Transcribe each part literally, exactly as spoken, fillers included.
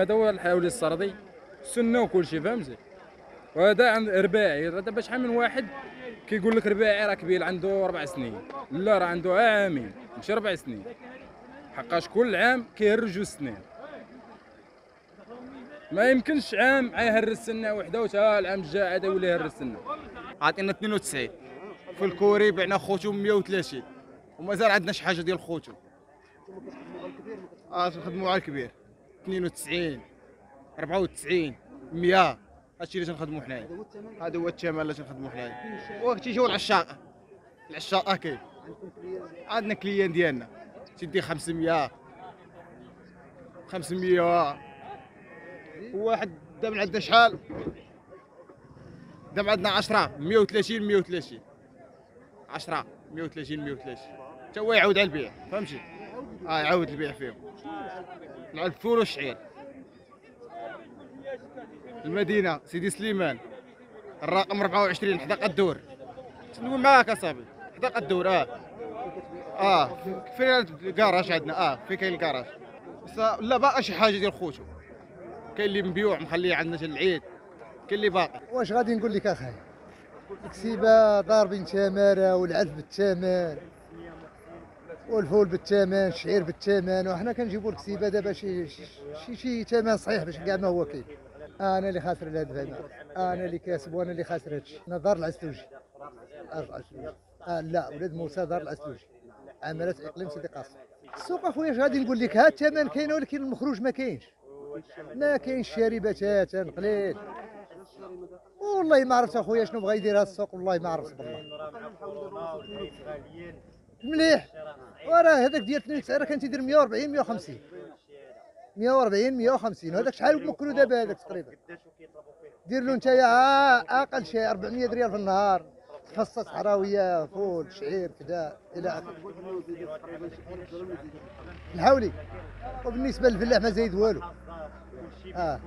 التعليم هذا هو الحاولي السردي سنه وكل شيء فهمتي. وهذا عند رباعي، دابا شحال من واحد كيقول لك رباعي راه كبير عنده أربع سنين، لا راه عنده عامين ماشي أربع سنين، حقاش كل عام كيهرج جوج سنين. ما يمكنش عام يهرج سنه وحده وتا العام الجاي هذا ولا يهرج سنه. عاطينا اثنين وتسعين في الكوري، بعنا خوتو مية وثلاثين ومازال عندنا شي حاجه ديال خوتو. اه تنخدموا على الكبير اثنين وتسعين أربعة وتسعين مية، هادشي اللي تنخدموا حنايا، هذا هو الثمن اللي تنخدموا حنايا. وكتيجيو العشاق العشاق اكيد عندنا كليان ديالنا تيدي خمسمية خمسمية واحد. دابا عندنا شحال؟ دابا عندنا عشرة مية وثلاثين مية وثلاثين عشرة مية وثلاثين مية وثلاثين حتى هو يعاود على البيع فهمتي. اه يعاود البيع فيهم مع الفول والشعير. المدينه سيدي سليمان، الرقم أربعة وعشرين حداق الدور. شنو معاك اصاحبي؟ حداق الدور. اه اه فين الكراج عندنا؟ اه فين كاين الكراج؟ لا باقي شي حاجه ديال خوتو، كاين اللي مبيوع مخليه عندنا حتى العيد، كاين اللي باقي. واش غادي نقول لك اخاي؟ الكسيبه ضاربين تماره، والعلف بالثمن، والفول بالثمن، الشعير بالثمن، وحنا كنجيبوا الكسيبه دابا شي شي شي ثمن صحيح باش كاع ما هو كاين. انا اللي خاسر هذا الفهم، انا اللي كاسب وانا اللي خاسر هذا الشيء. انا دار العسلوجي، دار العسلوجي آه لا ولاد موسى دار العسلوجي، عملت اقليم سيدي قاصر. السوق اخويا اش غادي نقول لك؟ ها الثمن كاين ولكن المخروج ما كاينش، ما كاينش شاربات تاتا قليل. والله ما عرفت اخويا شنو بغا يدير هذا السوق، والله ما عرفت بالله. مليح، وراه هذاك ديال اثنين وتسعين كان تيدير مية وأربعين مية وخمسين مية وأربعين مية وخمسين، وهذاك شحال مكلو دابا هذاك تقريبا؟ دير له نتايا اقل شي أربعمية ريال في النهار، حصه صحراويه، فول، شعير، كذا الى اخره. الحولي وبالنسبه للفلاح ما زايد والو. اه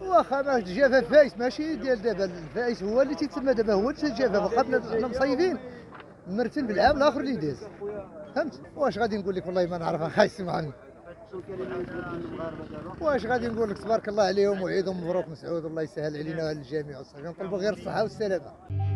واخا ما الجفاف فايس ماشي ديال دابا، الفايس هو اللي تيتسمى دابا هو الجفاف. قبل حنا مصيفين مرتين بالعام الاخر اللي داز فهمت. واش غادي نقول لك؟ والله ما نعرف اخاي سمعني. واش غادي نقول لك؟ تبارك الله عليهم وعيدهم مبروك مسعود، الله يسهل علينا وعلى الجميع، ونطلبوا غير الصحه والسلامه.